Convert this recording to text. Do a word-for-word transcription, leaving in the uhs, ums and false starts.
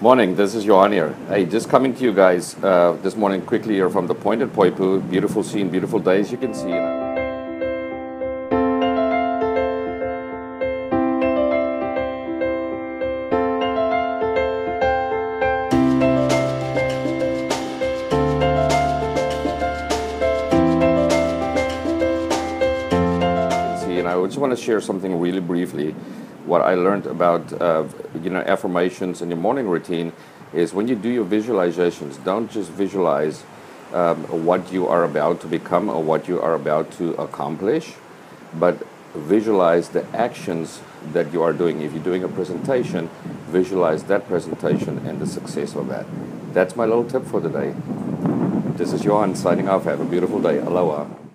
Morning, this is Johan here. Hey, just coming to you guys uh, this morning quickly here from the point at Poipu. Beautiful scene, beautiful day, as you can see. You know. I just want to share something really briefly. What I learned about uh, you know affirmations in your morning routine is when you do your visualizations, don't just visualize um, what you are about to become or what you are about to accomplish, but visualize the actions that you are doing. If you're doing a presentation, visualize that presentation and the success of that. That's my little tip for the day. This is Johan signing off. Have a beautiful day. Aloha.